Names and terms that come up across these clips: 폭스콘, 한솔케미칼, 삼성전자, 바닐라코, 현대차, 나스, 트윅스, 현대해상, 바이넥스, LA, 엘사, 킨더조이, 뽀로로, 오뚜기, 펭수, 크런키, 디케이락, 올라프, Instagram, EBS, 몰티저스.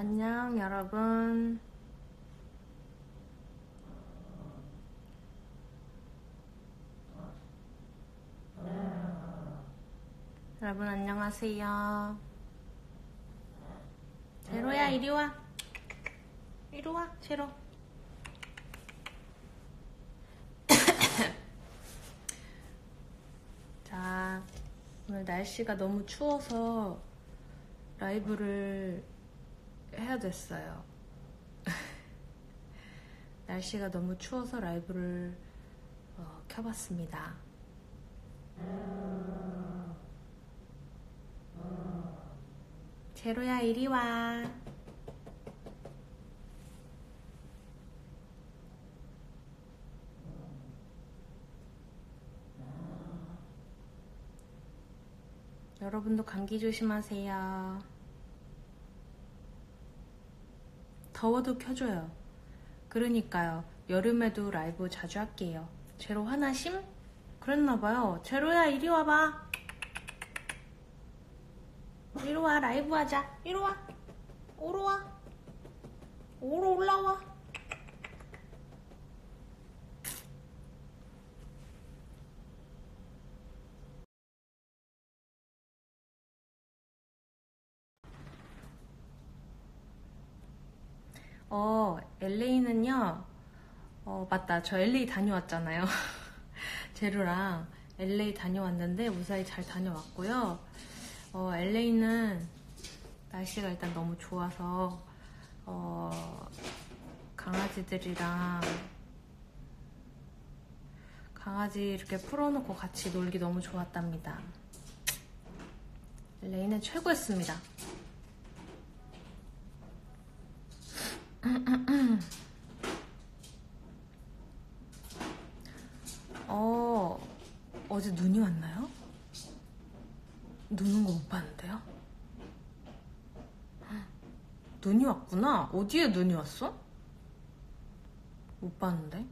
안녕 여러분. 여러분 안녕하세요. 제로야 이리와. 이리와 제로. 자, 오늘 날씨가 너무 추워서 라이브를 해야 됐어요. 날씨가 너무 추워서 라이브를 켜봤습니다. 제로야 이리와. 여러분도 감기 조심하세요. 더워도 켜줘요. 그러니까요. 여름에도 라이브 자주 할게요. 제로 화나심? 그랬나봐요. 제로야 이리 와봐. 이리 와. 라이브 하자. 이리 와. 오로 와. 오로 올라와. LA는요, 맞다. 저 LA 다녀왔잖아요. 제루랑 LA 다녀왔는데 무사히 잘 다녀왔고요. LA는 날씨가 일단 너무 좋아서, 강아지 이렇게 풀어놓고 같이 놀기 너무 좋았답니다. LA는 최고였습니다. 어제 눈이 왔나요? 눈은 거 못 봤는데요? 눈이 왔구나. 어디에 눈이 왔어? 못 봤는데.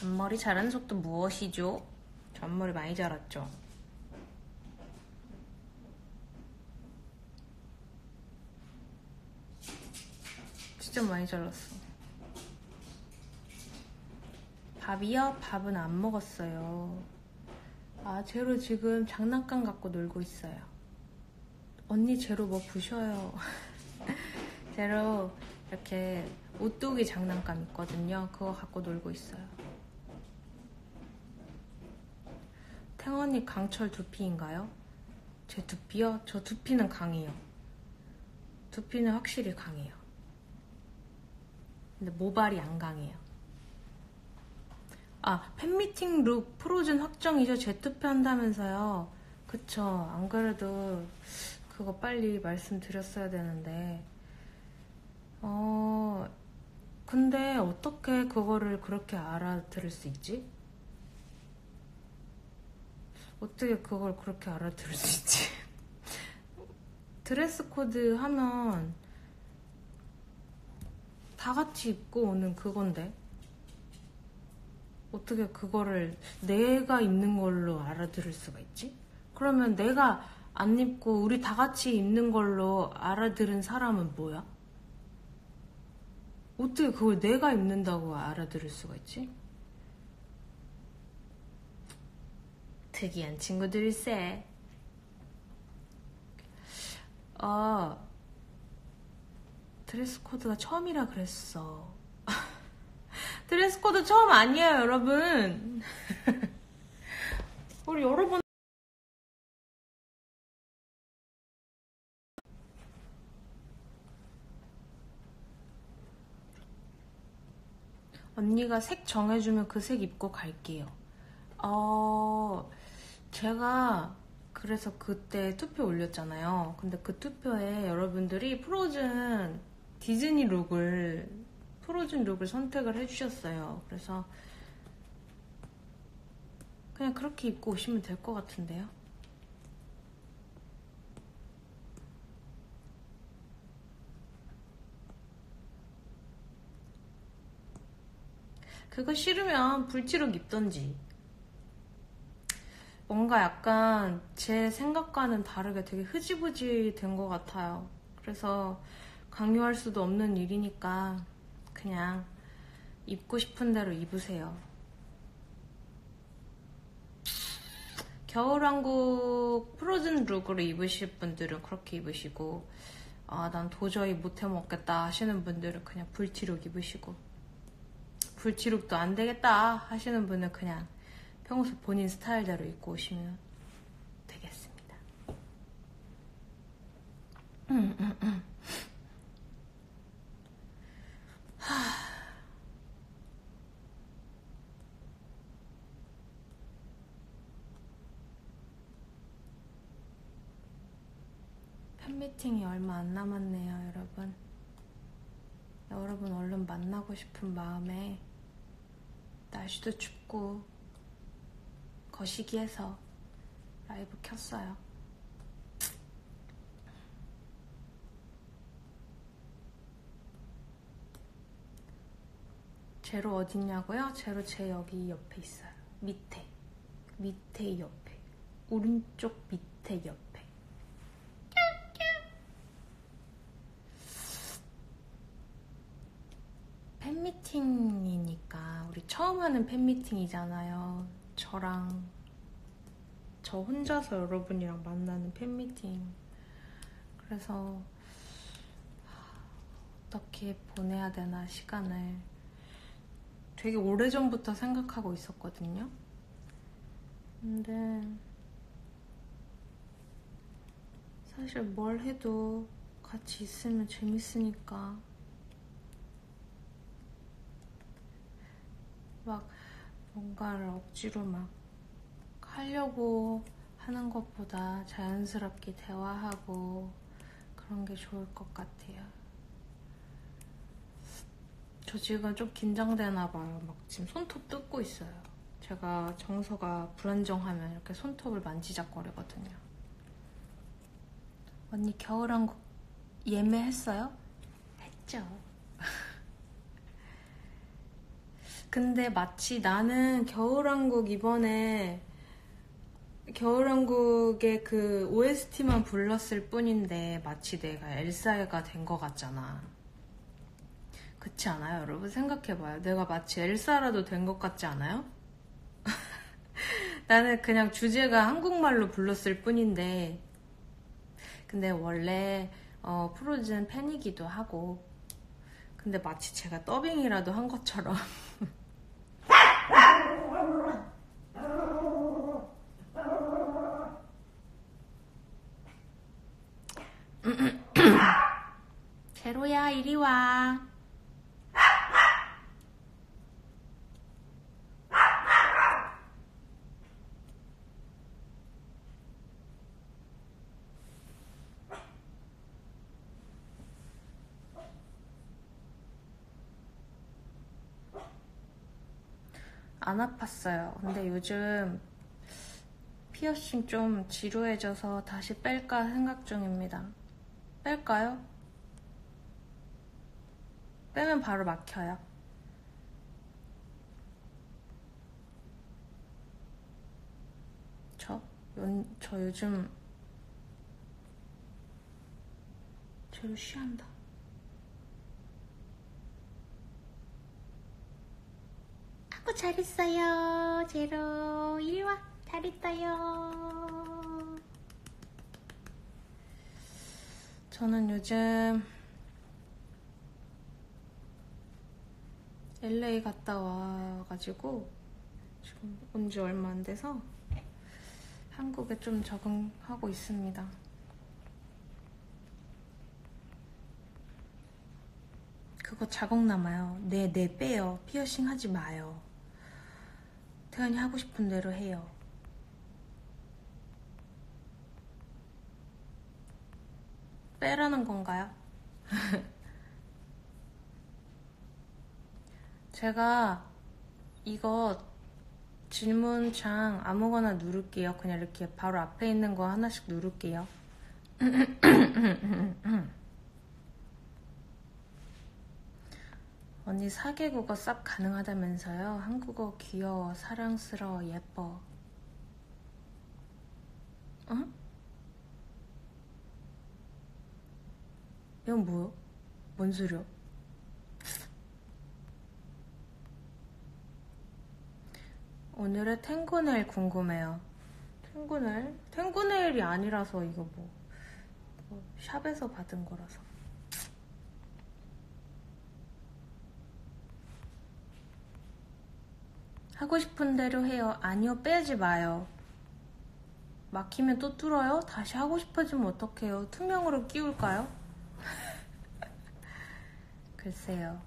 앞머리 자란 속도 무엇이죠? 저 앞머리 많이 자랐죠? 진짜 많이 잘랐어. 밥이요? 밥은 안 먹었어요. 아, 제로 지금 장난감 갖고 놀고 있어요. 언니 제로 뭐 부셔요. 제로 이렇게 오뚜기 장난감 있거든요. 그거 갖고 놀고 있어요. 탱언니 강철 두피인가요? 제 두피요? 저 두피는 강해요. 두피는 확실히 강해요. 근데 모발이 안 강해요. 아, 팬미팅 룩 프로즌 확정이죠? 재투표한다면서요? 그쵸. 안 그래도 그거 빨리 말씀드렸어야 되는데. 근데 어떻게 그거를 그렇게 알아들을 수 있지? 어떻게 그걸 그렇게 알아들을 수 있지? 드레스 코드 하면 다 같이 입고 오는 그건데 어떻게 그거를 내가 입는 걸로 알아들을 수가 있지? 그러면 내가 안 입고 우리 다 같이 입는 걸로 알아들은 사람은 뭐야? 어떻게 그걸 내가 입는다고 알아들을 수가 있지? 특이한 친구들일세. 드레스 코드가 처음이라 그랬어. 드레스 코드 처음 아니에요, 여러분. 우리 여러분. 언니가 색 정해주면 그 색 입고 갈게요. 제가 그래서 그때 투표 올렸잖아요. 근데 그 투표에 여러분들이 프로즌 룩을 선택을 해주셨어요. 그래서 그냥 그렇게 입고 오시면 될 것 같은데요. 그거 싫으면 불티룩 입던지. 뭔가 약간 제 생각과는 다르게 되게 흐지부지 된 것 같아요. 그래서 강요할 수도 없는 일이니까 그냥 입고 싶은 대로 입으세요. 겨울왕국 프로즌 룩으로 입으실 분들은 그렇게 입으시고, 아, 난 도저히 못해먹겠다 하시는 분들은 그냥 불티룩 입으시고, 불티룩도 안되겠다 하시는 분은 그냥 평소 본인 스타일대로 입고 오시면 되겠습니다. 팬미팅이 얼마 안 남았네요, 여러분. 여러분 얼른 만나고 싶은 마음에 날씨도 춥고 거시기해서 라이브 켰어요. 제로 어딨냐고요? 제로 제 여기 옆에 있어요. 밑에 옆에, 오른쪽 밑에 옆에. 팬미팅이니까, 우리 처음 하는 팬미팅이잖아요. 저랑 저 혼자서 여러분이랑 만나는 팬미팅. 그래서 어떻게 보내야 되나 시간을 되게 오래전부터 생각하고 있었거든요. 근데 사실 뭘 해도 같이 있으면 재밌으니까 막 뭔가를 억지로 막 하려고 하는 것보다 자연스럽게 대화하고 그런 게 좋을 것 같아요. 저 지금 좀 긴장되나 봐요. 막 지금 손톱 뜯고 있어요. 제가 정서가 불안정하면 이렇게 손톱을 만지작거리거든요. 언니 겨울왕국 예매했어요? 했죠. 근데 마치 나는 겨울왕국 이번에 겨울왕국의 그 OST만 불렀을 뿐인데 마치 내가 엘사가 된 것 같잖아. 그렇지 않아요? 여러분 생각해봐요. 내가 마치 엘사라도 된 것 같지 않아요? 나는 그냥 주제가 한국말로 불렀을 뿐인데, 근데 원래 프로즌 팬이기도 하고, 근데 마치 제가 더빙이라도 한 것처럼 제로야 이리와. 안 아팠어요. 근데 요즘 피어싱 좀 지루해져서 다시 뺄까 생각 중입니다. 뺄까요? 빼면 바로 막혀요. 저 요즘 제일 쉬한다. 아구 잘했어요. 제로 일와 잘했어요. 저는 요즘 LA 갔다 와가지고 지금 온 지 얼마 안 돼서 한국에 좀 적응하고 있습니다. 그거 자국 남아요. 네, 빼요. 피어싱 하지 마요. 태연이 하고 싶은 대로 해요. 빼라는 건가요? 제가 이거 질문창 아무거나 누를게요. 그냥 이렇게 바로 앞에 있는 거 하나씩 누를게요. 언니 4개국어 쌉 가능하다면서요? 한국어 귀여워, 사랑스러워, 예뻐. 응? 이건 뭐야? 뭔 소리야? 오늘의 탱고네일 궁금해요. 탱고네일? 탱고네일이 아니라서 이거 뭐 샵에서 받은 거라서. 하고 싶은 대로 해요. 아니요, 빼지 마요. 막히면 또 뚫어요? 다시 하고 싶어지면 어떡해요? 투명으로 끼울까요? 글쎄요.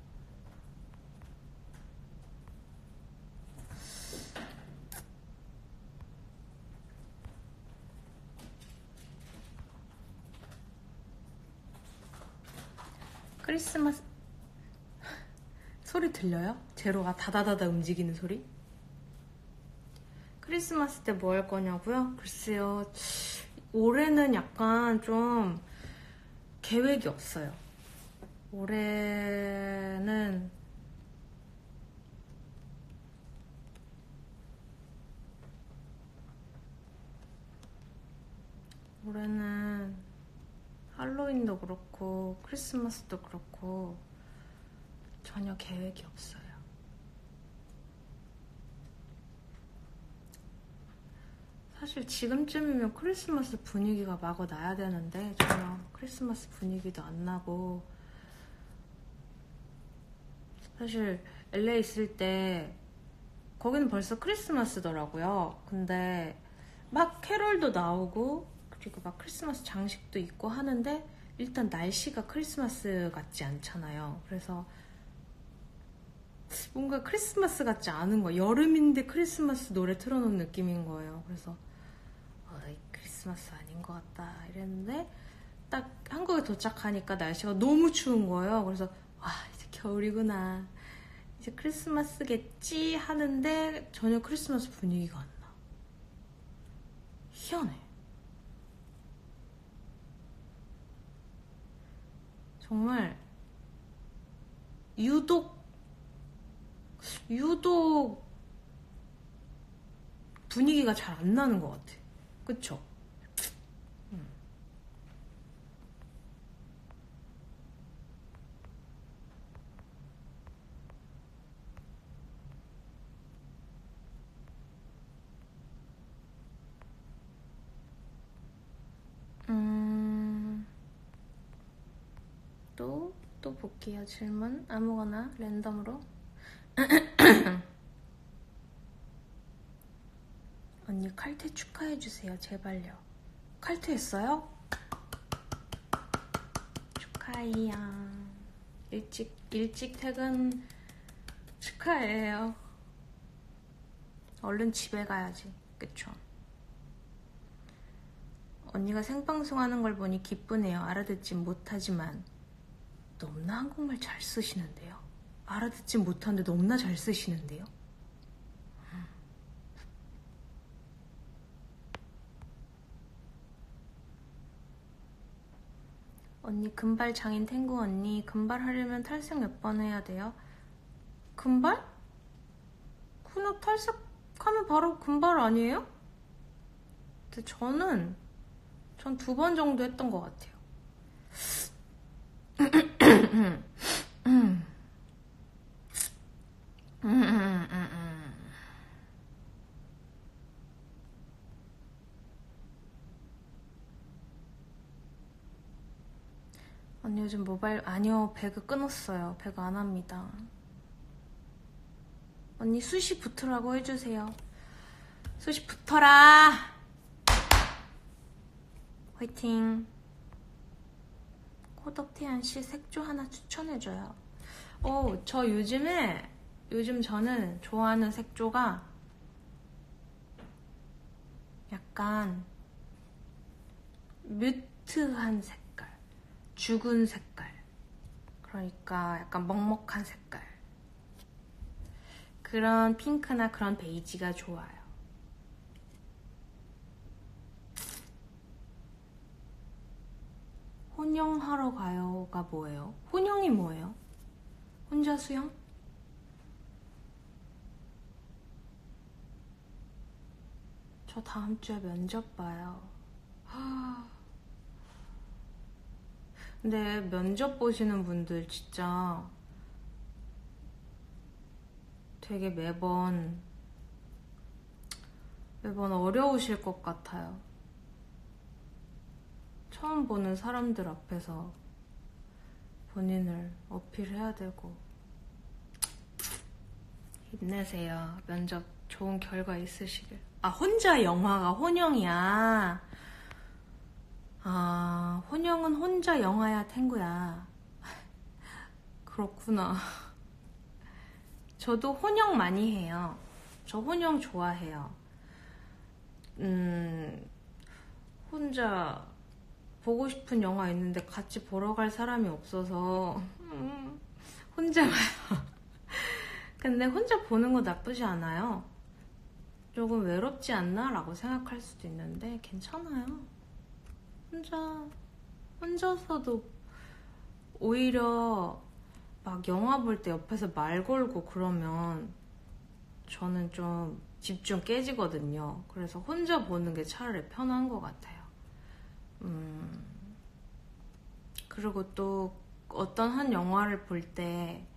크리스마스... 소리 들려요? 제로가 다다다다 움직이는 소리? 크리스마스 때 뭐 할 거냐고요? 글쎄요, 올해는 약간 좀 계획이 없어요. 올해는 할로윈도 그렇고 크리스마스도 그렇고 전혀 계획이 없어요. 사실 지금쯤이면 크리스마스 분위기가 마구 나야 되는데 전혀 크리스마스 분위기도 안 나고, 사실 LA 있을 때 거기는 벌써 크리스마스더라고요. 근데 막 캐럴도 나오고 그리고 막 크리스마스 장식도 있고 하는데 일단 날씨가 크리스마스 같지 않잖아요. 그래서 뭔가 크리스마스 같지 않은 거예요. 여름인데 크리스마스 노래 틀어놓은 느낌인 거예요. 그래서 크리스마스 아닌 것 같다 이랬는데 딱 한국에 도착하니까 날씨가 너무 추운 거예요. 그래서 와, 이제 겨울이구나, 이제 크리스마스겠지 하는데 전혀 크리스마스 분위기가 안 나. 희한해. 정말 유독 분위기가 잘 안 나는 것 같아. 그쵸? 또 볼게요. 질문 아무거나 랜덤으로. 언니 칼퇴 축하해주세요. 제발요. 칼퇴했어요? 축하해요. 일찍 퇴근 축하해요. 얼른 집에 가야지. 그쵸? 언니가 생방송하는 걸 보니 기쁘네요. 알아듣진 못하지만. 너무나 한국말 잘 쓰시는데요. 알아듣지 못하는데 너무나 잘 쓰시는데요. 언니 금발 장인 탱구 언니, 금발 하려면 탈색 몇 번 해야 돼요? 금발? 그냥 탈색하면 바로 금발 아니에요? 근데 전 2번 정도 했던 것 같아요. 언니 요즘 모바일... 아니요, 배그 끊었어요. 배그 안 합니다. 언니 수시 붙으라고 해주세요. 수시 붙어라. 화이팅. 호덕태연씨 색조 하나 추천해줘요. 저 요즘 저는 좋아하는 색조가 약간 뮤트한 색깔, 죽은 색깔, 그러니까 약간 먹먹한 색깔, 그런 핑크나 그런 베이지가 좋아요. 혼영하러 가요가 뭐예요? 혼영이 뭐예요? 혼자 수영? 저 다음 주에 면접 봐요. 근데 면접 보시는 분들 진짜 되게 매번 어려우실 것 같아요. 처음 보는 사람들 앞에서 본인을 어필해야 되고. 힘내세요. 면접 좋은 결과 있으시길. 아, 혼자 영화가 혼영이야. 아, 혼영은 혼자 영화야, 탱구야. 그렇구나. 저도 혼영 많이 해요. 저 혼영 좋아해요. 혼자 보고 싶은 영화 있는데 같이 보러 갈 사람이 없어서 혼자 봐요. 근데 혼자 보는 거 나쁘지 않아요. 조금 외롭지 않나? 라고 생각할 수도 있는데 괜찮아요. 혼자서도 오히려 막 영화 볼 때 옆에서 말 걸고 그러면 저는 좀 집중 깨지거든요. 그래서 혼자 보는 게 차라리 편한 것 같아요. 그리고 또 어떤 한 영화를 볼 때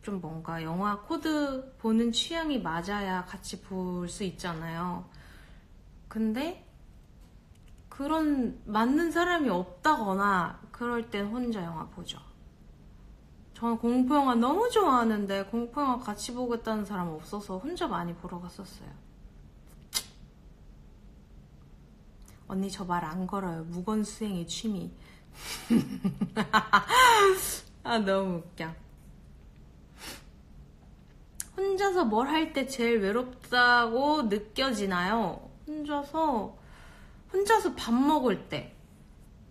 좀 뭔가 영화 코드 보는 취향이 맞아야 같이 볼 수 있잖아요. 근데 그런 맞는 사람이 없다거나 그럴 땐 혼자 영화 보죠. 저는 공포영화 너무 좋아하는데 공포영화 같이 보겠다는 사람 없어서 혼자 많이 보러 갔었어요. 언니 저 말 안 걸어요. 무건수행의 취미. 아 너무 웃겨. 혼자서 뭘 할 때 제일 외롭다고 느껴지나요? 혼자서 밥 먹을 때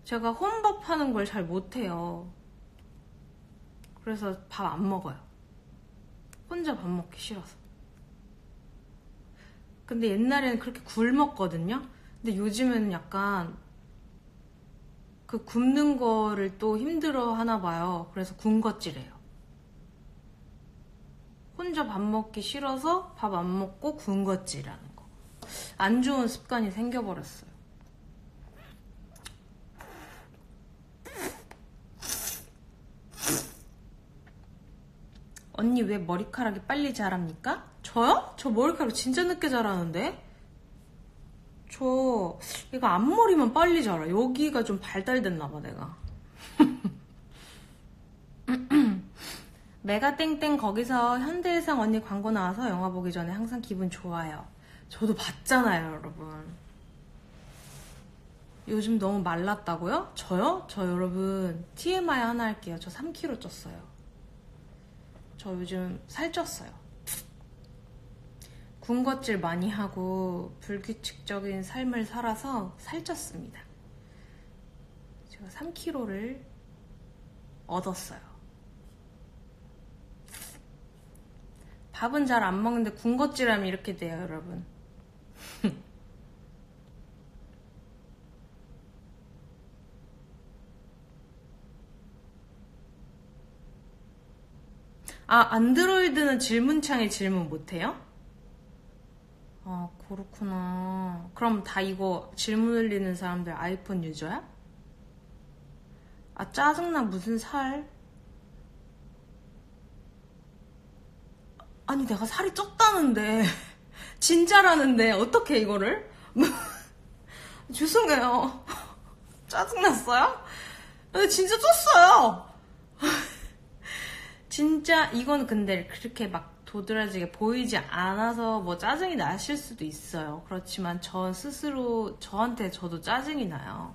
제가 혼밥 하는 걸 잘 못해요. 그래서 밥 안 먹어요. 혼자 밥 먹기 싫어서. 근데 옛날에는 그렇게 굶었거든요. 근데 요즘에는 약간 그 굶는 거를 또 힘들어 하나 봐요. 그래서 군것질해요. 혼자 밥 먹기 싫어서 밥 안 먹고 군것질하는 거. 안 좋은 습관이 생겨버렸어요. 언니 왜 머리카락이 빨리 자랍니까? 저요? 저 머리카락 진짜 늦게 자라는데? 저 이거 앞머리만 빨리 자라. 여기가 좀 발달됐나봐 내가. 메가 땡땡 거기서 현대해상 언니 광고 나와서 영화 보기 전에 항상 기분 좋아요. 저도 봤잖아요 여러분. 요즘 너무 말랐다고요? 저요? 저 여러분 TMI 하나 할게요. 저 3kg 쪘어요. 저 요즘 살쪘어요. 군것질 많이 하고 불규칙적인 삶을 살아서 살쪘습니다. 제가 3kg를 얻었어요. 밥은 잘 안 먹는데 군것질하면 이렇게 돼요, 여러분. 아, 안드로이드는 질문창에 질문 못해요? 아, 그렇구나. 그럼 다 이거 질문 올리는 사람들 아이폰 유저야? 아, 짜증나. 무슨 살? 아니, 내가 살이 쪘다는데. 진짜라는데. 어떻게 이거를? 죄송해요. 짜증났어요? 진짜 쪘어요. 진짜 이건 근데 그렇게 막 도드라지게 보이지 않아서 뭐 짜증이 나실 수도 있어요. 그렇지만 저 스스로 저한테 저도 짜증이 나요.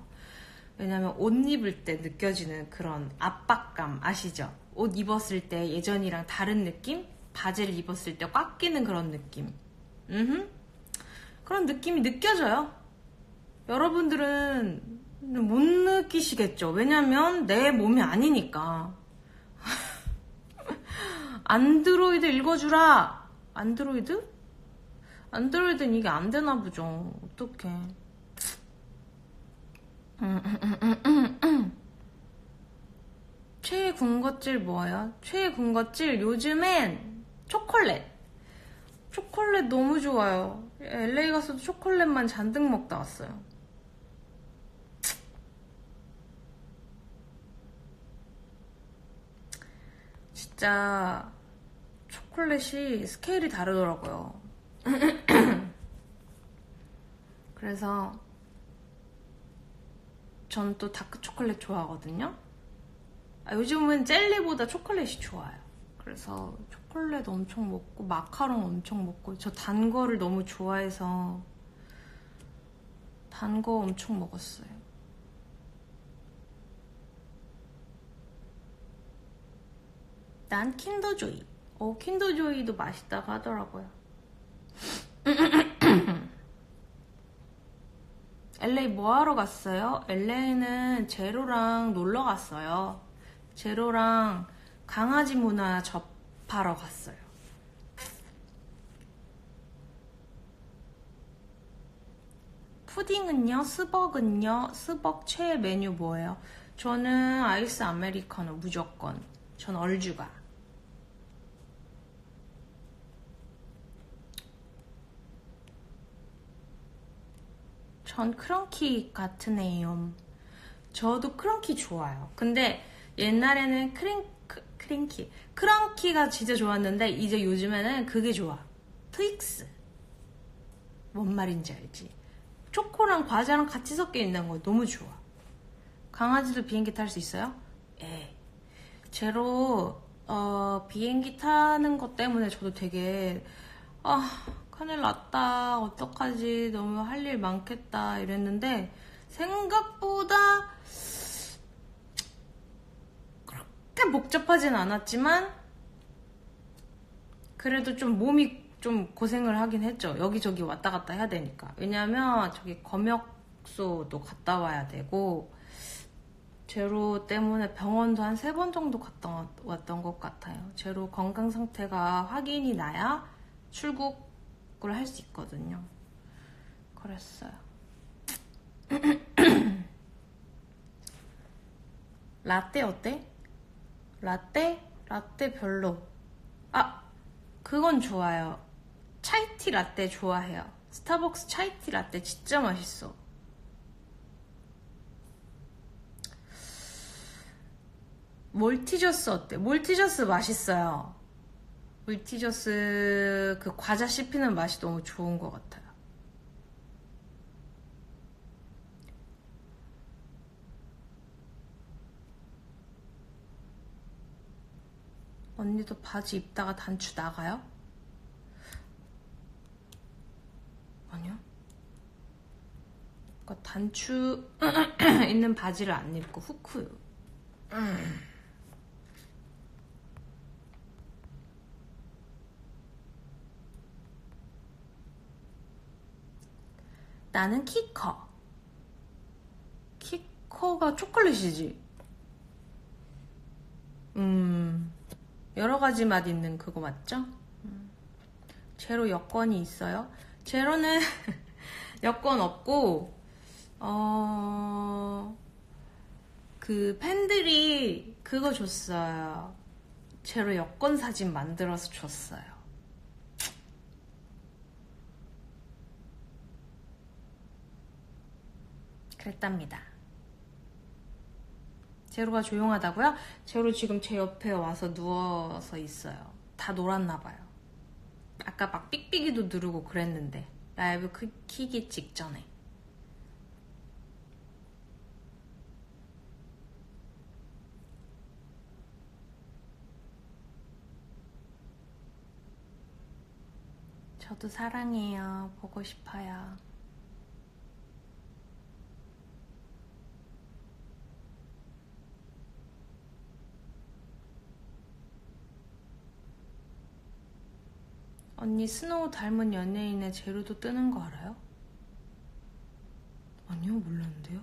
왜냐면 옷 입을 때 느껴지는 그런 압박감 아시죠? 옷 입었을 때 예전이랑 다른 느낌? 바지를 입었을 때 꽉 끼는 그런 느낌. 그런 느낌이 느껴져요. 여러분들은 못 느끼시겠죠. 왜냐면 내 몸이 아니니까. 안드로이드 읽어주라. 안드로이드? 안드로이드는 이게 안 되나 보죠. 어떡해. 최애 군것질 뭐예요? 최애 군것질 요즘엔 초콜릿. 초콜릿 너무 좋아요. LA 가서도 초콜릿만 잔뜩 먹다 왔어요. 진짜 초콜릿이 스케일이 다르더라고요. 그래서 전 또 다크 초콜릿 좋아하거든요. 요즘은 젤리보다 초콜릿이 좋아요. 그래서 초콜릿 엄청 먹고 마카롱 엄청 먹고, 저 단 거를 너무 좋아해서 단 거 엄청 먹었어요. 난 킨더조이. 킨더조이도 맛있다고 하더라고요. LA 뭐하러 갔어요? LA는 제로랑 놀러 갔어요. 제로랑 강아지 문화 접하러 갔어요. 푸딩은요? 스벅은요? 스벅 최애 메뉴 뭐예요? 저는 아이스 아메리카노 무조건. 전 얼주가. 전 크런키 같은 애요. 저도 크런키 좋아요. 근데 옛날에는 크런키가 진짜 좋았는데 이제 요즘에는 그게 좋아. 트윅스. 뭔 말인지 알지? 초코랑 과자랑 같이 섞여 있는 거 너무 좋아. 강아지도 비행기 탈 수 있어요? 예. 제로 비행기 타는 것 때문에 저도 되게 큰일 났다, 어떡하지, 너무 할 일 많겠다 이랬는데 생각보다 그렇게 복잡하진 않았지만 그래도 좀 몸이 좀 고생을 하긴 했죠. 여기저기 왔다 갔다 해야 되니까. 왜냐면 저기 검역소도 갔다 와야 되고 제로 때문에 병원도 한 3번 정도 갔다 왔던 것 같아요. 제로 건강 상태가 확인이 나야 출국 할 수 있거든요. 그랬어요. 라떼 어때? 라떼 별로. 그건 좋아요. 차이티 라떼 좋아해요. 스타벅스 차이티 라떼 진짜 맛있어. 몰티저스 어때? 몰티저스 맛있어요. 물티저스 그 과자 씹히는 맛이 너무 좋은 것 같아요. 언니도 바지 입다가 단추 나가요? 아니요. 그러니까 단추 있는 바지를 안 입고 후크요. 나는 키커. 키커가 초콜릿이지. 여러 가지 맛 있는 그거 맞죠? 제로 여권이 있어요? 제로는 여권 없고, 그 팬들이 그거 줬어요. 제로 여권 사진 만들어서 줬어요. 그랬답니다. 제로가 조용하다고요? 제로 지금 제 옆에 와서 누워서 있어요. 다 놀았나봐요. 아까 막 삑삑이도 누르고 그랬는데 라이브 키기 직전에. 저도 사랑해요. 보고 싶어요. 언니 스노우 닮은 연예인의 제로도 뜨는 거 알아요? 아니요, 몰랐는데요.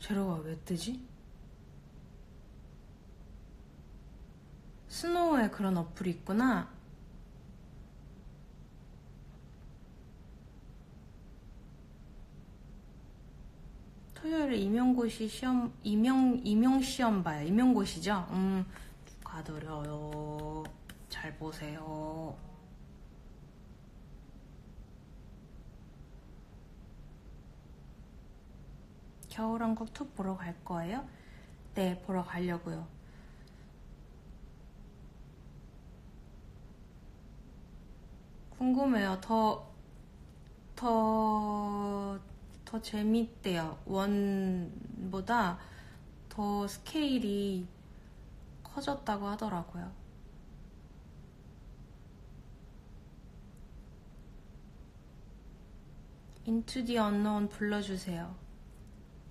제로가 왜 뜨지? 스노우에 그런 어플이 있구나. 토요일에 임용시험 봐요. 임용고시죠? 가더려요. 잘 보세요. 겨울왕국 2 보러 갈 거예요? 네, 보러 가려고요. 궁금해요. 더 재밌대요. 원보다 더 스케일이 커졌다고 하더라고요. Into the Unknown 불러주세요.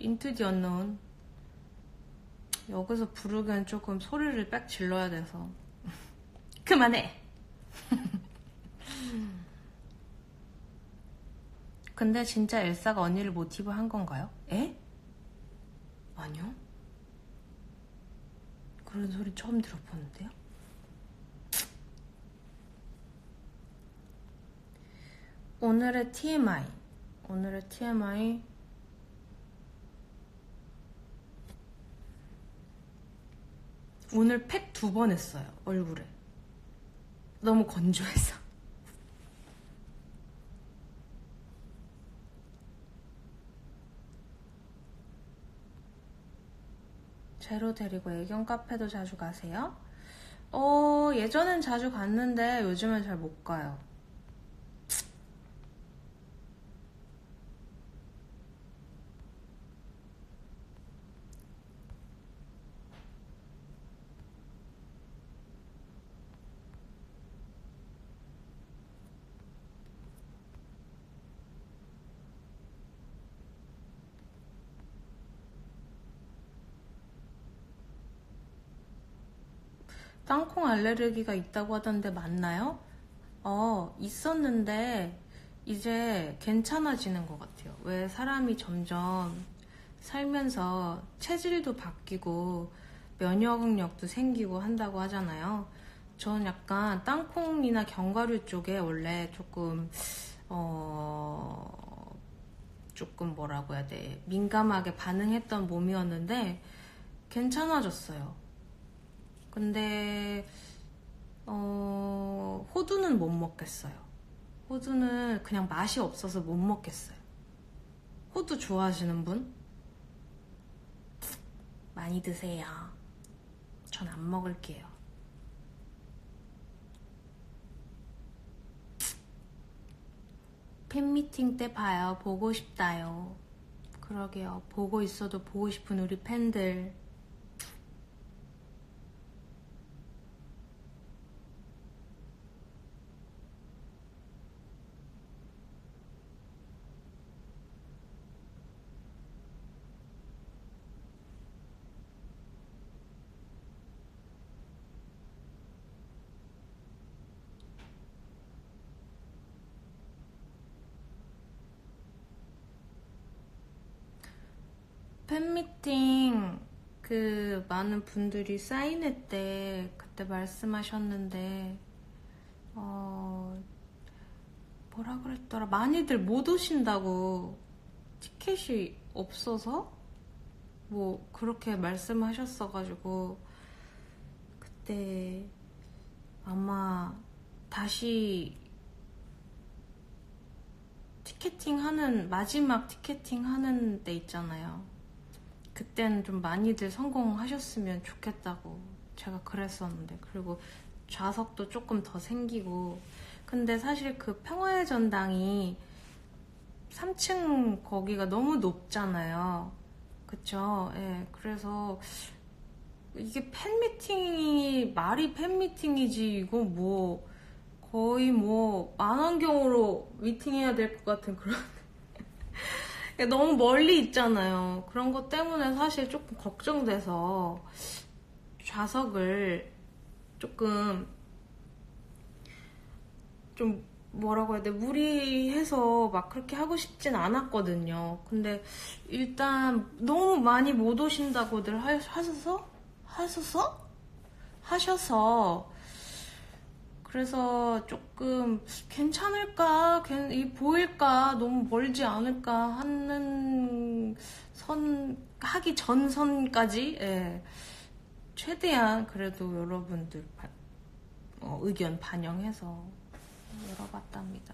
Into the Unknown 여기서 부르기엔 조금 소리를 빽 질러야 돼서 그만해! 근데 진짜 엘사가 언니를 모티브 한 건가요? 에? 아니요. 그런 소리 처음 들어보는데요? 오늘의 TMI 오늘 팩 2번 했어요. 얼굴에 너무 건조해서. 제로 데리고 애견 카페도 자주 가세요? 예전엔 자주 갔는데 요즘은 잘 못 가요. 땅콩 알레르기가 있다고 하던데 맞나요? 있었는데 이제 괜찮아지는 것 같아요. 왜 사람이 점점 살면서 체질도 바뀌고 면역력도 생기고 한다고 하잖아요. 전 약간 땅콩이나 견과류 쪽에 원래 조금 뭐라고 해야 돼, 민감하게 반응했던 몸이었는데 괜찮아졌어요. 근데 호두는 못 먹겠어요. 호두는 그냥 맛이 없어서 못 먹겠어요. 호두 좋아하시는 분? 많이 드세요. 전 안 먹을게요. 팬미팅 때 봐요. 보고 싶다요. 그러게요. 보고 있어도 보고 싶은 우리 팬들. 팬미팅 많은 분들이 사인회 때 그때 말씀하셨는데 뭐라 그랬더라, 많이들 못 오신다고, 티켓이 없어서 뭐 그렇게 말씀하셨어가지고 그때 아마 다시 티켓팅하는, 마지막 티켓팅하는 데 있잖아요. 그때는 좀 많이들 성공하셨으면 좋겠다고 제가 그랬었는데, 그리고 좌석도 조금 더 생기고. 근데 사실 그 평화의 전당이 3층 거기가 너무 높잖아요. 그쵸? 예, 그래서 이게 팬미팅이 말이 팬미팅이지 이거 뭐 거의 뭐 만원경으로 미팅해야 될 것 같은 그런 너무 멀리 있잖아요. 그런 것 때문에 사실 조금 걱정돼서 좌석을 조금 좀 뭐라고 해야 돼, 무리해서 막 그렇게 하고 싶진 않았거든요. 근데 일단 너무 많이 못 오신다고들 하셔서 그래서 조금 괜찮을까, 보일까, 너무 멀지 않을까 하는 하기 전 선까지, 예, 최대한 그래도 여러분들 의견 반영해서 열어봤답니다.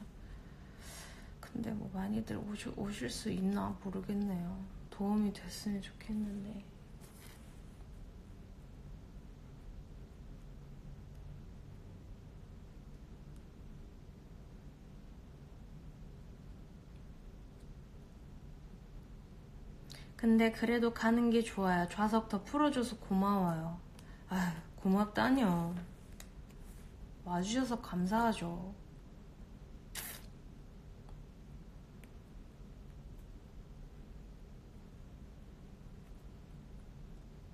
근데 뭐 많이들 오실 수 있나 모르겠네요. 도움이 됐으면 좋겠는데. 근데 그래도 가는 게 좋아요. 좌석 더 풀어줘서 고마워요. 아휴, 고맙다뇨. 와주셔서 감사하죠.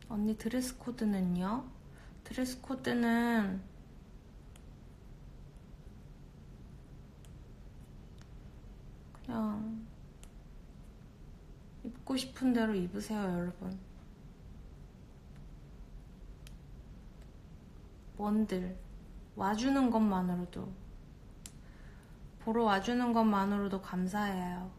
언니 드레스 코드는요? 드레스 코드는 그냥 입고 싶은 대로 입으세요, 여러분. 뭔들 와주는 것만으로도, 보러 와주는 것만으로도 감사해요.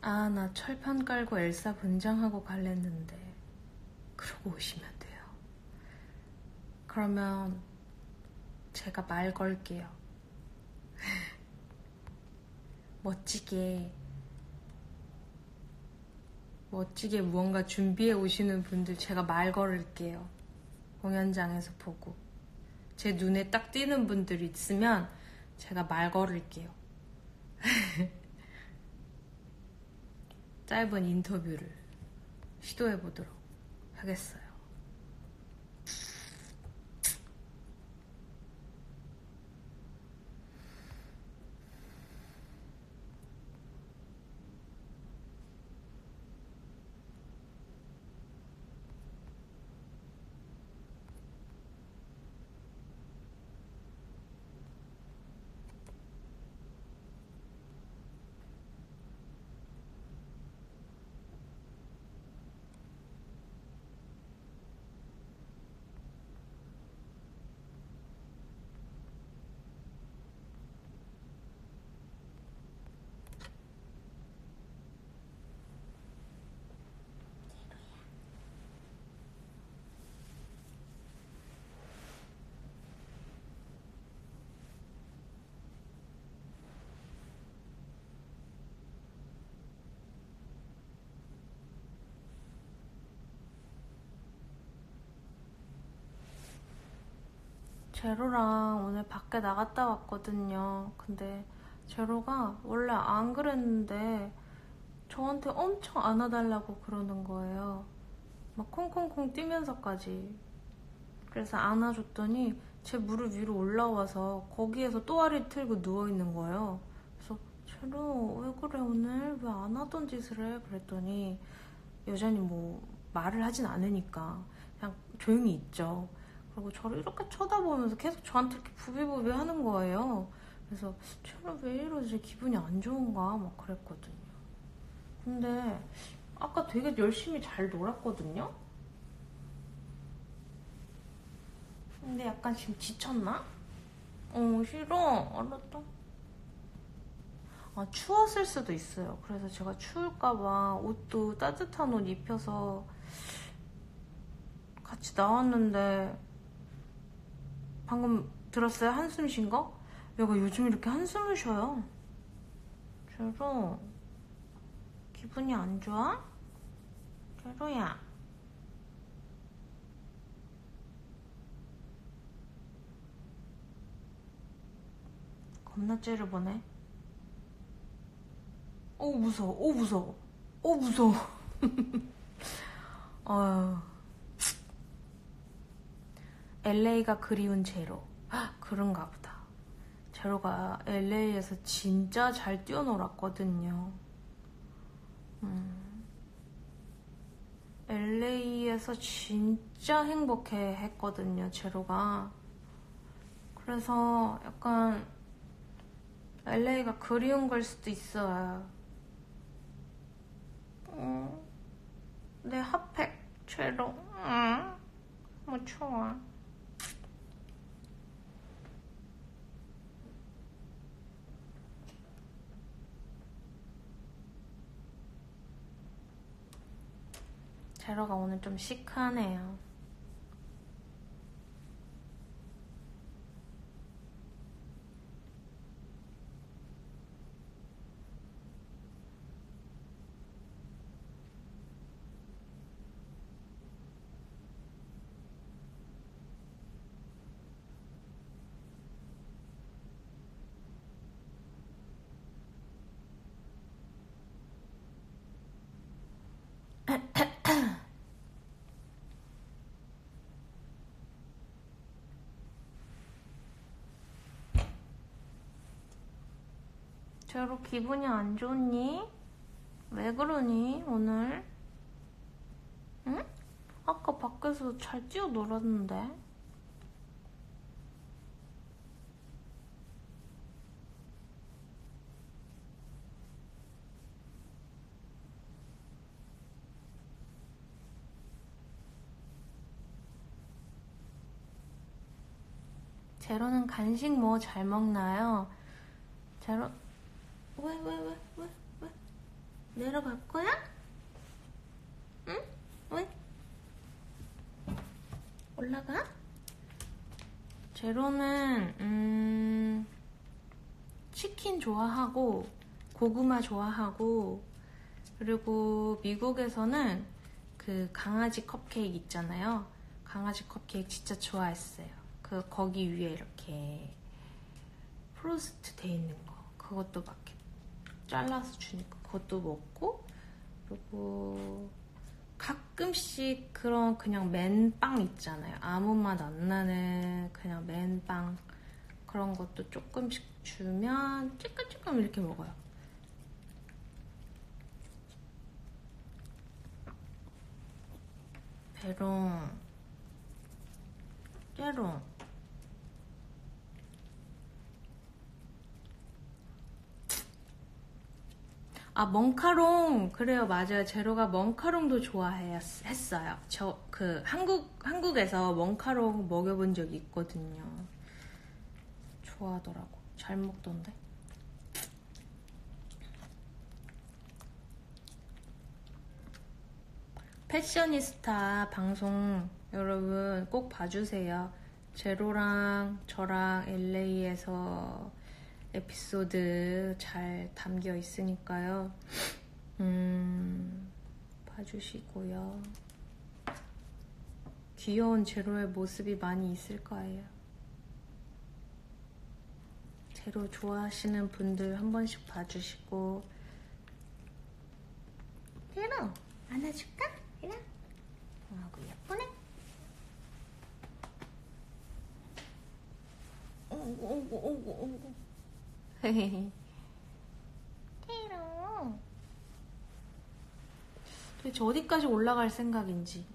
아, 나 철판 깔고 엘사 분장하고 갈랬는데. 그러고 오시면 돼요. 그러면 제가 말 걸게요. 멋지게 무언가 준비해 오시는 분들 제가 말 걸을게요. 공연장에서 보고 제 눈에 딱 띄는 분들 있으면 제가 말 걸을게요. 짧은 인터뷰를 시도해보도록 하겠어요. 제로랑 오늘 밖에 나갔다 왔거든요. 근데 제로가 원래 안 그랬는데 저한테 엄청 안아달라고 그러는 거예요. 막 콩콩콩 뛰면서까지. 그래서 안아줬더니 제 무릎 위로 올라와서 거기에서 또아리를 틀고 누워있는 거예요. 그래서 제로 왜 그래 오늘? 왜 안 하던 짓을 해? 그랬더니 여전히 뭐 말을 하진 않으니까 그냥 조용히 있죠. 그리고 저를 이렇게 쳐다보면서 계속 저한테 이렇게 부비부비 하는 거예요. 그래서 쟤는 왜 이러지? 기분이 안 좋은가? 막 그랬거든요. 근데 아까 되게 열심히 잘 놀았거든요? 근데 약간 지금 지쳤나? 싫어. 알았다. 아, 추웠을 수도 있어요. 그래서 제가 추울까봐 옷도 따뜻한 옷 입혀서 같이 나왔는데 방금 들었어요? 한숨 쉰 거? 얘가 요즘 이렇게 한숨을 쉬어요. 제로, 기분이 안 좋아? 제로야. 겁나 째려보네. 오, 무서워. 오, 무서워. 오, 무서워. 아휴. LA가 그리운 제로. 헉, 그런가 보다. 제로가 LA에서 진짜 잘 뛰어놀았거든요. 그래서 진짜 행복해 했거든요, 제로가. 그래서 약간 LA가 그리운 걸 수도 있어요. 내 핫팩 제로 뭐 좋아. 제로가 오늘 좀 시크하네요. 제로 기분이 안 좋니? 왜 그러니 오늘? 응? 아까 밖에서 잘 뛰어놀았는데? 제로는 간식 뭐 잘 먹나요? 제로 왜? 내려갈 거야? 응? 왜? 올라가? 제로는 치킨 좋아하고 고구마 좋아하고, 그리고 미국에서는 그 강아지 컵케이크 있잖아요. 강아지 컵케이크 진짜 좋아했어요. 그 거기 위에 이렇게 프로스트 돼 있는 거, 그것도 막 잘라서 주니까 그것도 먹고, 그리고 가끔씩 그런 그냥 맨빵 있잖아요. 아무 맛 안 나는 그냥 맨빵, 그런 것도 조금씩 주면 찔끔찔끔 이렇게 먹어요. 배롱 째롱 아, 멍카롱. 그래요, 맞아요. 제로가 멍카롱도 좋아했어요. 저 그 한국에서 멍카롱 먹여본 적이 있거든요. 좋아하더라고. 잘 먹던데. 패셔니스타 방송 여러분 꼭 봐주세요. 제로랑 저랑 LA에서 에피소드 잘 담겨 있으니까요. 봐주시고요. 귀여운 제로의 모습이 많이 있을 거예요. 제로 좋아하시는 분들 한 번씩 봐주시고. 제로 안아줄까? 이리 와. 아이고 예쁘네. 오고. 헤헤헤. 도대체 어디까지 올라갈 생각인지.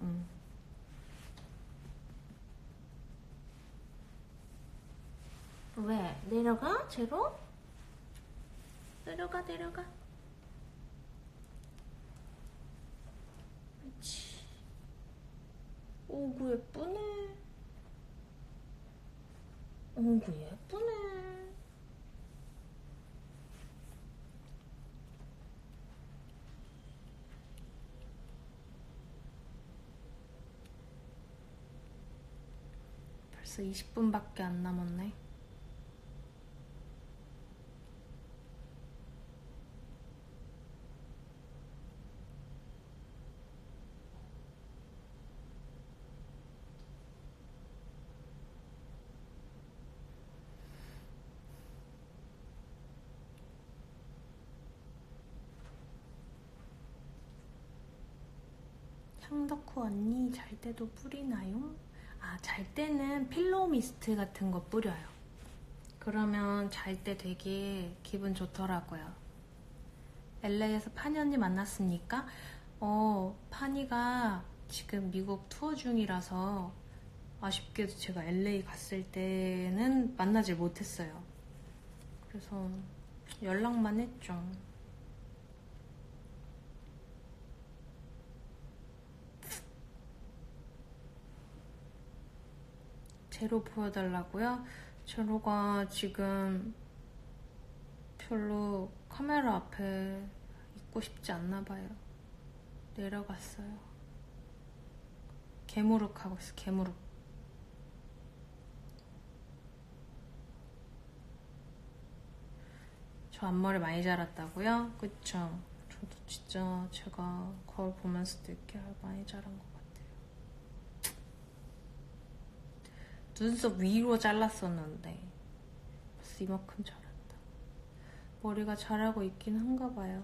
왜? 내려가? 제로? 내려가. 그렇지. 오구 예쁘네. 벌써 20분밖에 안 남았네. 향덕후 언니, 잘 때도 뿌리나요? 아, 잘 때는 필로우 미스트 같은 거 뿌려요. 그러면 잘 때 되게 기분 좋더라고요. LA에서 파니 언니 만났습니까? 파니가 지금 미국 투어 중이라서 아쉽게도 제가 LA 갔을 때는 만나질 못했어요. 그래서 연락만 했죠. 제로 보여달라고요? 제로가 지금 별로 카메라 앞에 있고 싶지 않나봐요. 내려갔어요. 개무룩 하고 있어, 개무룩. 저 앞머리 많이 자랐다고요? 그쵸? 저도 진짜 제가 거울 보면서 느껴 많이 자란 거 같아요. 눈썹 위로 잘랐었는데 벌써 이만큼 자랐다. 머리가 자라고 있긴 한가 봐요.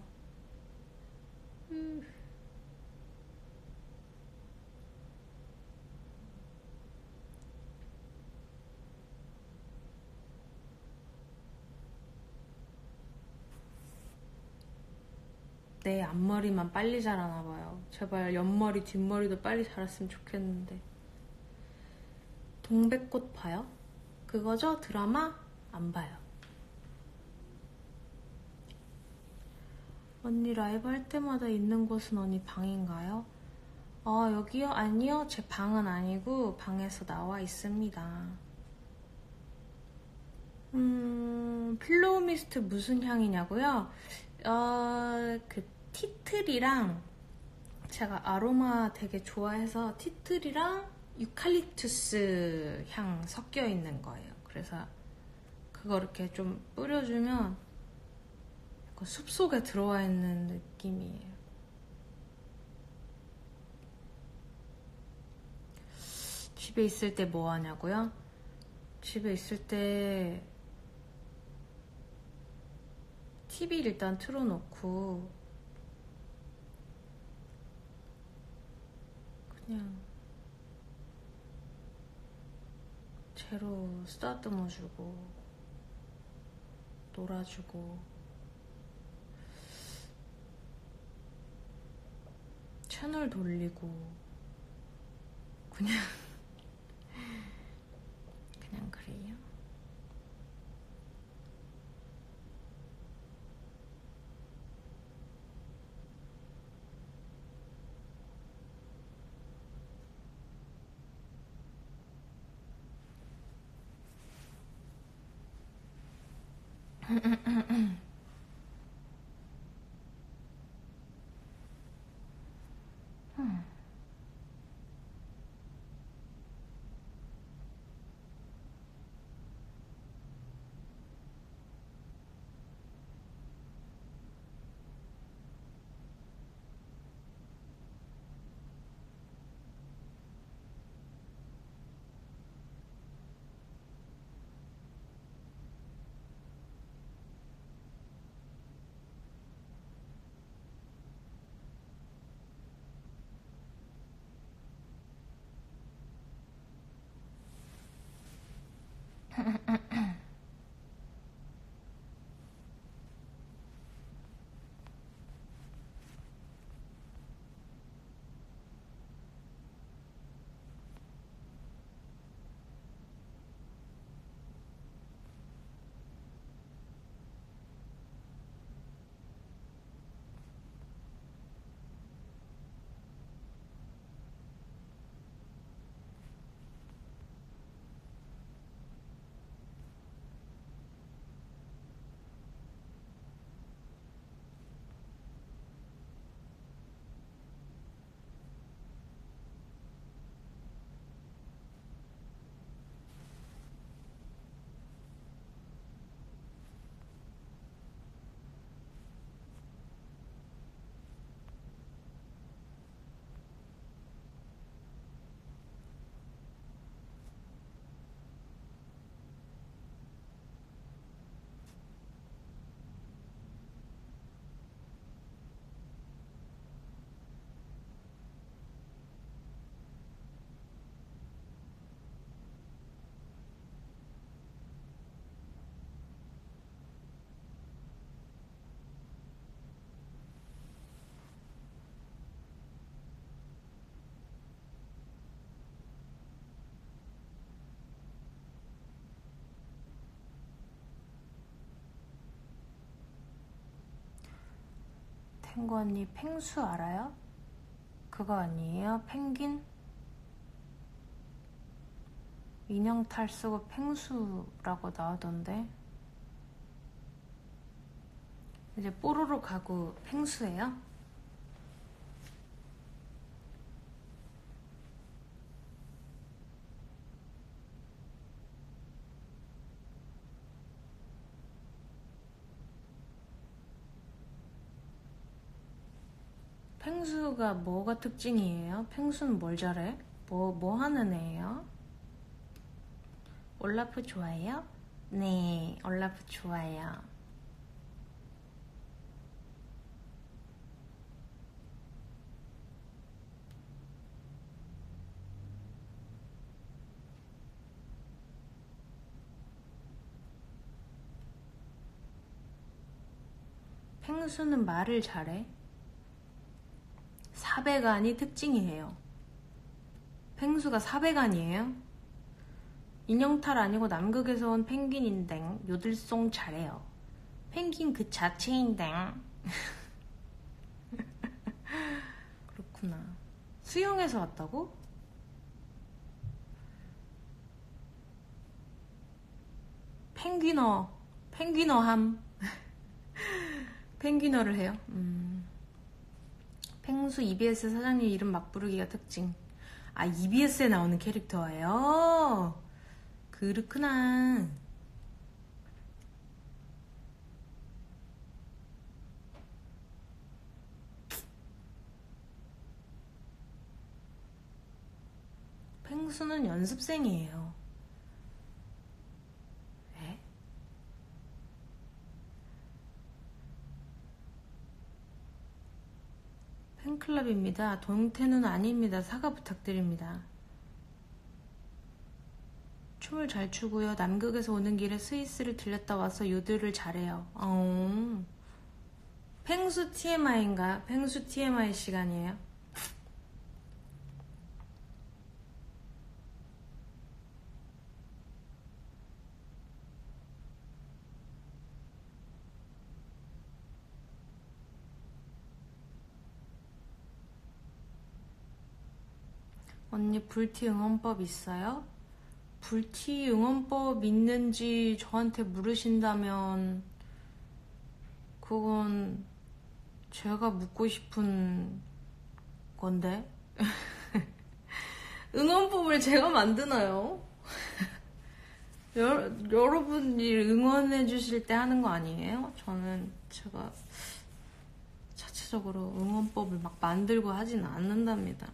내 앞머리만 빨리 자라나 봐요. 제발 옆머리, 뒷머리도 빨리 자랐으면 좋겠는데. 동백꽃 봐요? 그거죠? 드라마? 안 봐요. 언니 라이브 할 때마다 있는 곳은 언니 방인가요? 여기요? 아니요. 제 방은 아니고 방에서 나와 있습니다. 필로우 미스트 무슨 향이냐고요? 그 티트리랑 제가 아로마 되게 좋아해서 티트리랑 유칼립투스 향 섞여 있는 거예요. 그래서 그거 이렇게 좀 뿌려주면 약간 숲속에 들어와 있는 느낌이에요. 집에 있을 때 뭐 하냐고요? 집에 있을 때 TV 일단 틀어놓고 그냥 새로 쓰다듬어주고 놀아주고 채널 돌리고 그냥 그래요. 펭구 언니 펭수 알아요? 그거 아니에요? 펭귄? 인형 탈 쓰고 펭수라고 나오던데. 이제 뽀로로 가구 펭수예요? 펭수가 뭐가 특징이에요? 펭수는 뭘 잘해? 뭐 하는 애예요? 올라프 좋아해요? 네, 올라프 좋아해요. 펭수는 말을 잘해? 사백안이 특징이에요. 펭수가 사백안이에요? 인형탈 아니고 남극에서 온 펭귄인댕. 요들송 잘해요. 펭귄 그 자체인댕. 그렇구나. 수영해서 왔다고? 펭귄어함. 펭귄어를 해요. 펭수 EBS 사장님 이름 막 부르기가 특징. 아, EBS에 나오는 캐릭터예요? 그렇구나. 펭수는 연습생이에요. 에? 팬클럽입니다. 동태는 아닙니다. 사과 부탁드립니다. 춤을 잘 추고요. 남극에서 오는 길에 스위스를 들렸다 와서 요들을 잘해요. 펭수 TMI인가? 펭수 TMI 시간이에요. 언니 불티 응원법 있어요? 불티 응원법 있는지 저한테 물으신다면 그건 제가 묻고 싶은 건데. 응원법을 제가 만드나요? 여러분이 응원해 주실 때 하는 거 아니에요? 저는 제가 자체적으로 응원법을 막 만들고 하진 않는답니다.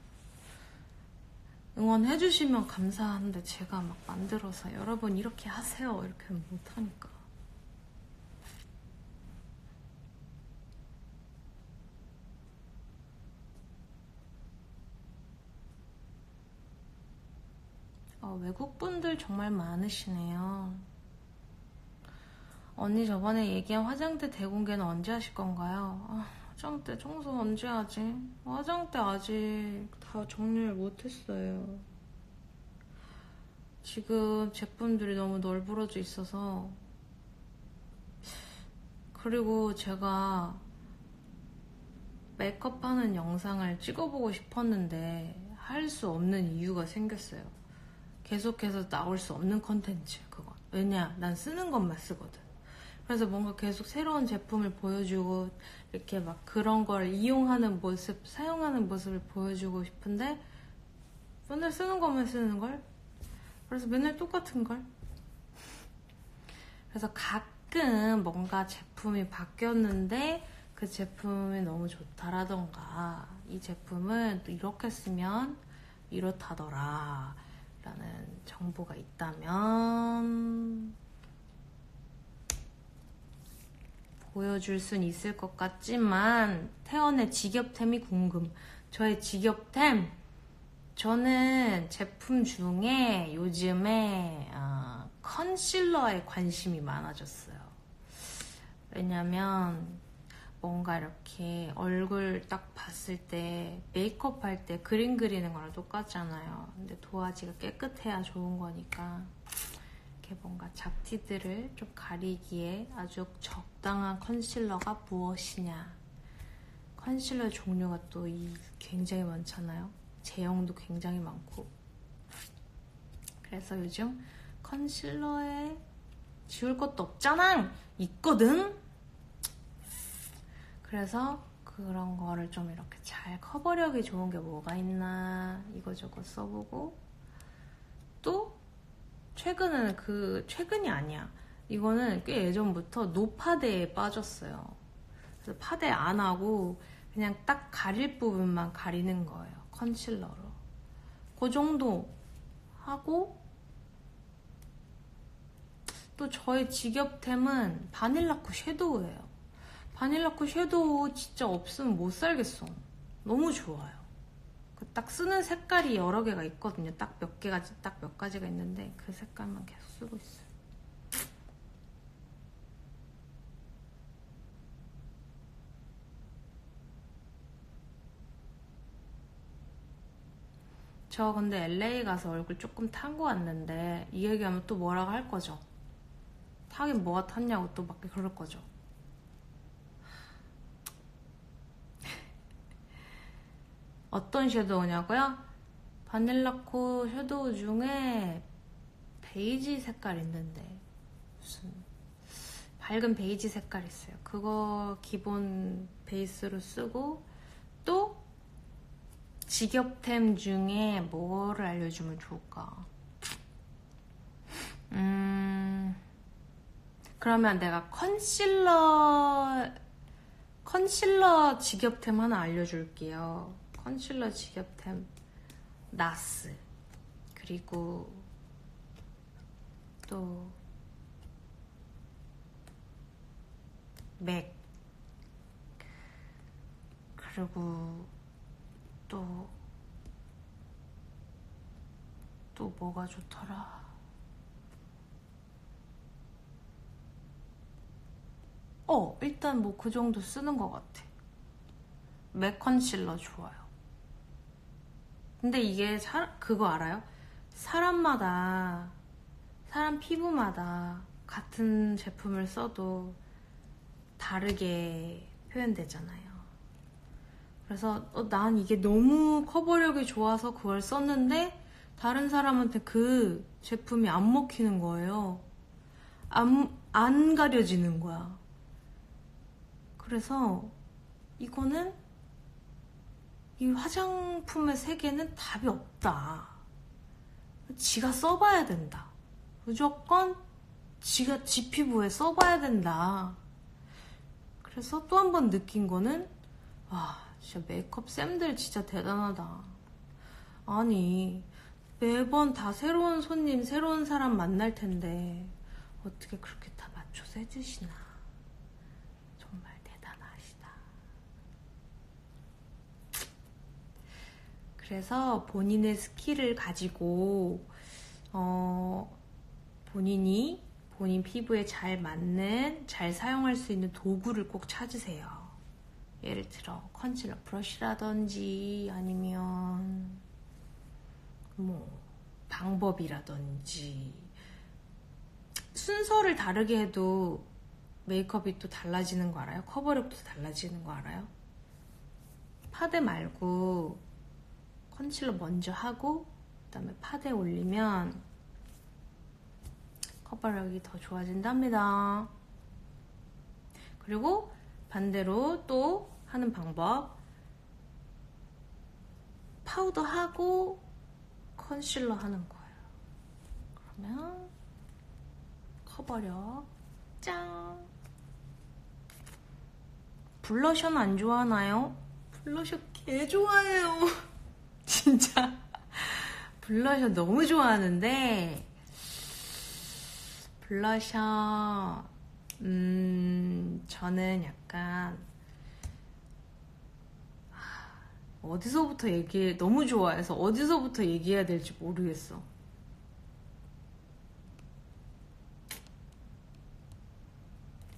응원해주시면 감사한데 제가 막 만들어서 여러분 이렇게 하세요 이렇게 못하니까. 외국분들 정말 많으시네요. 언니 저번에 얘기한 화장대 대공개는 언제 하실 건가요? 화장대 청소 언제 하지? 화장대 아직 다 정리를 못했어요. 지금 제품들이 너무 널브러져 있어서. 그리고 제가 메이크업하는 영상을 찍어보고 싶었는데 할 수 없는 이유가 생겼어요. 계속해서 나올 수 없는 컨텐츠 그건. 왜냐? 난 쓰는 것만 쓰거든. 그래서 뭔가 계속 새로운 제품을 보여주고 이렇게 막 그런 걸 이용하는 모습, 사용하는 모습을 보여주고 싶은데 맨날 쓰는 것만 쓰는 걸? 그래서 맨날 똑같은 걸? 그래서 가끔 뭔가 제품이 바뀌었는데 그 제품이 너무 좋다라던가 이 제품은 또 이렇게 쓰면 이렇다더라 라는 정보가 있다면 보여줄 순 있을 것 같지만 태연의 직업템이 궁금. 저의 직업템? 저는 제품 중에 요즘에 컨실러에 관심이 많아졌어요. 왜냐면 뭔가 이렇게 얼굴 딱 봤을 때 메이크업 할 때 그림 그리는 거랑 똑같잖아요. 근데 도화지가 깨끗해야 좋은 거니까 이렇게 뭔가 잡티들을 좀 가리기에 아주 적당한 컨실러가 무엇이냐 컨실러 종류가 또 굉장히 많잖아요. 제형도 굉장히 많고. 그래서 요즘 컨실러에 지울 것도 없잖아! 있거든? 그래서 그런 거를 좀 이렇게 잘 커버력이 좋은 게 뭐가 있나 이거저거 써보고, 또 최근에는 최근이 아니야. 이거는 꽤 예전부터 노파데에 빠졌어요. 그래서 파데 안 하고 그냥 딱 가릴 부분만 가리는 거예요. 컨실러로. 그 정도 하고, 또 저의 직업템은 바닐라코 섀도우예요. 바닐라코 섀도우 진짜 없으면 못 살겠어. 너무 좋아요. 딱 쓰는 색깔이 여러 개가 있거든요. 딱 몇 가지가 있는데 그 색깔만 계속 쓰고 있어요. 저 근데 LA 가서 얼굴 조금 탄 거 같는데 이 얘기하면 또 뭐라고 할 거죠? 타긴 뭐가 탔냐고 또 막 그럴 거죠. 어떤 섀도우냐고요? 바닐라코 섀도우 중에 베이지 색깔 있는데, 무슨 밝은 베이지 색깔 있어요. 그거 기본 베이스로 쓰고, 또 직업템 중에 뭐를 알려주면 좋을까? 그러면 내가 컨실러 직업템 하나 알려줄게요. 컨실러 직업템 나스, 그리고 또 맥, 그리고 또 뭐가 좋더라. 일단 뭐 그 정도 쓰는 것 같아. 맥 컨실러 좋아요. 근데 이게 그거 알아요? 사람 피부마다 같은 제품을 써도 다르게 표현되잖아요. 그래서 난 이게 너무 커버력이 좋아서 그걸 썼는데 다른 사람한테 그 제품이 안 먹히는 거예요. 안 가려지는 거야. 그래서 이거는, 이 화장품의 세계는 답이 없다. 지가 써봐야 된다. 무조건 지 피부에 써봐야 된다. 그래서 또 한 번 느낀 거는, 와, 진짜 메이크업 쌤들 진짜 대단하다. 아니, 매번 다 새로운 손님, 새로운 사람 만날 텐데 어떻게 그렇게 다 맞춰서 해주시나. 그래서 본인의 스킬을 가지고 본인 피부에 잘 맞는, 잘 사용할 수 있는 도구를 꼭 찾으세요. 예를 들어 컨실러 브러쉬라든지, 아니면 뭐 방법이라든지. 순서를 다르게 해도 메이크업이 또 달라지는 거 알아요? 커버력도 달라지는 거 알아요? 파데 말고 컨실러 먼저 하고 그다음에 파데 올리면 커버력이 더 좋아진답니다. 그리고 반대로 또 하는 방법, 파우더하고 컨실러 하는 거예요. 그러면 커버력 짱! 블러셔는 안 좋아하나요? 블러셔 개 좋아해요. 진짜 블러셔 너무 좋아하는데, 블러셔 저는 약간 너무 좋아해서 어디서부터 얘기해야 될지 모르겠어.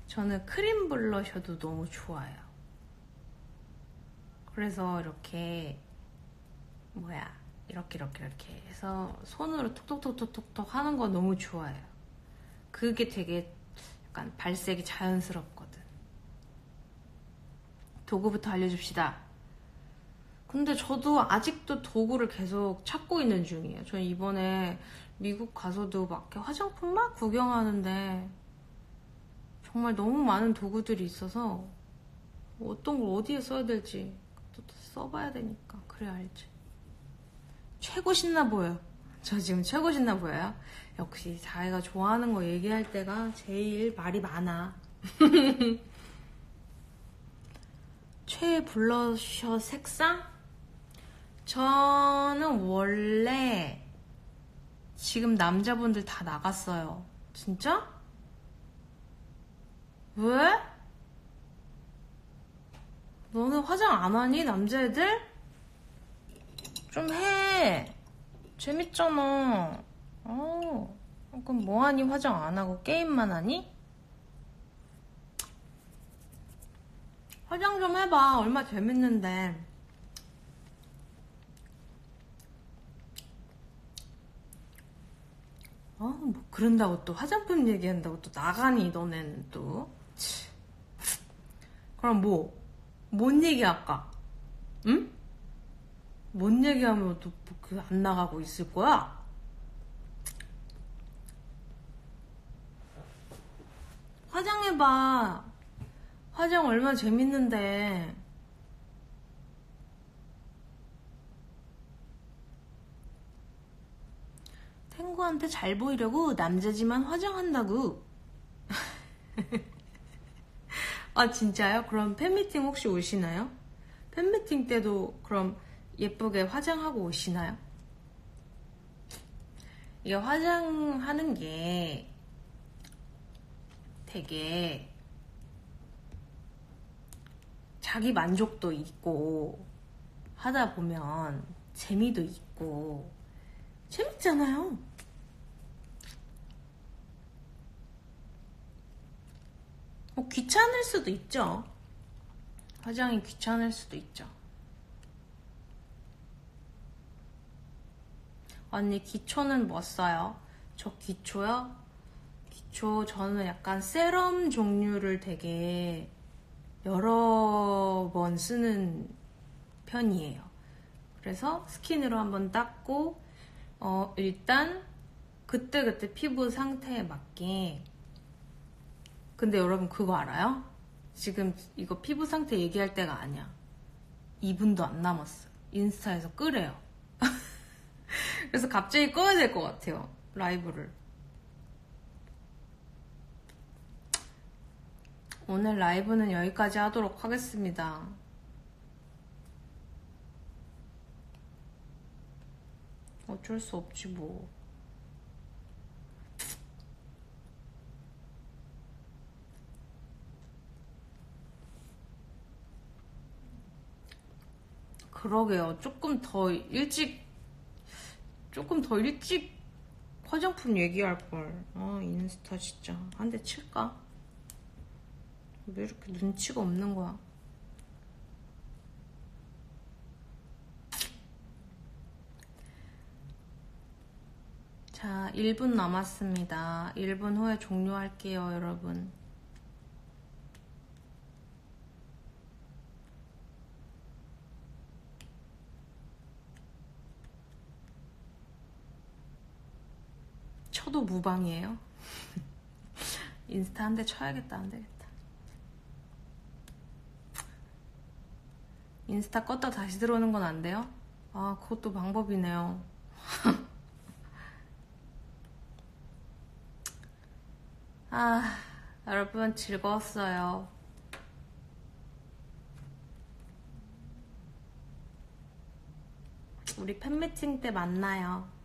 저는 크림 블러셔도 너무 좋아해요. 그래서 이렇게 이렇게 해서 손으로 톡톡톡톡톡 하는 거 너무 좋아해요. 그게 되게 약간 발색이 자연스럽거든. 도구부터 알려줍시다. 근데 저도 아직도 도구를 계속 찾고 있는 중이에요. 저는 이번에 미국 가서도 막 화장품 막 구경하는데 정말 너무 많은 도구들이 있어서 어떤 걸 어디에 써야 될지 또 써봐야 되니까 그래야 알지. 최고 신나 보여요. 저 지금 최고 신나 보여요? 역시 자기가 좋아하는 거 얘기할 때가 제일 말이 많아. 최애 블러셔 색상? 저는 원래 지금 남자분들 다 나갔어요. 진짜? 왜? 너는 화장 안 하니? 남자애들? 좀 해. 재밌잖아. 그럼 뭐하니? 화장 안 하고 게임만 하니? 화장 좀 해봐. 얼마 재밌는데. 뭐 그런다고 또 화장품 얘기한다고 또 나가니 너네는 또. 그럼 뭔 얘기할까? 응? 뭔 얘기하면 또 그 안 나가고 있을 거야? 화장해봐. 화장 얼마나 재밌는데. 탱고한테 잘 보이려고 남자지만 화장한다고. 아 진짜요? 그럼 팬미팅 혹시 오시나요? 팬미팅 때도 그럼 예쁘게 화장하고 오시나요? 이게 화장하는 게 되게 자기 만족도 있고 하다 보면 재미도 있고 재밌잖아요. 뭐 귀찮을 수도 있죠. 화장이 귀찮을 수도 있죠. 언니 기초는 뭐 써요? 저 기초요? 기초 저는 약간 세럼 종류를 되게 여러 번 쓰는 편이에요. 그래서 스킨으로 한번 닦고 일단 그때그때 피부 상태에 맞게. 근데 여러분 그거 알아요? 지금 이거 피부 상태 얘기할 때가 아니야. 2분도 안 남았어. 인스타에서 끄래요. 그래서 갑자기 꺼야 될 것 같아요. 라이브를. 오늘 라이브는 여기까지 하도록 하겠습니다. 어쩔 수 없지 뭐. 그러게요. 조금 더 일찍 화장품 얘기할걸. 인스타 진짜 한 대 칠까? 왜 이렇게 눈치가 없는 거야? 자, 1분 남았습니다. 1분 후에 종료할게요, 여러분. 쳐도 무방이에요. 인스타 한 대 쳐야겠다. 안 되겠다. 인스타 껐다 다시 들어오는 건 안 돼요? 아, 그것도 방법이네요. 아, 여러분 즐거웠어요. 우리 팬미팅 때 만나요.